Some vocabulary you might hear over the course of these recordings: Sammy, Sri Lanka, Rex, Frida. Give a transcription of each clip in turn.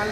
Nama.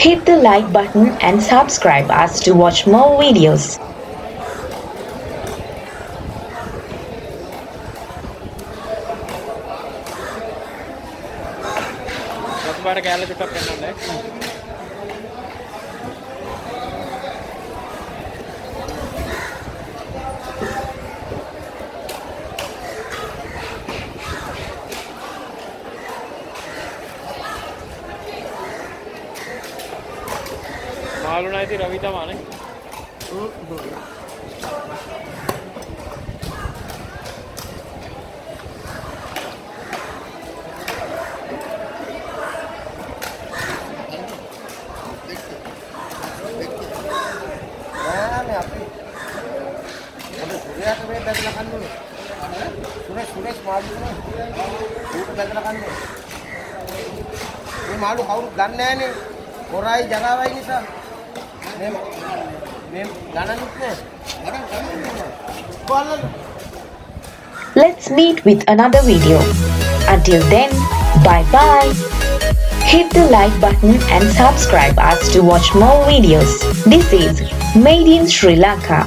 Hit the like button and subscribe us to watch more videos. Let's meet with another video. Until then, bye bye. Hit the like button and subscribe us to watch more videos. This is Made in Sri Lanka.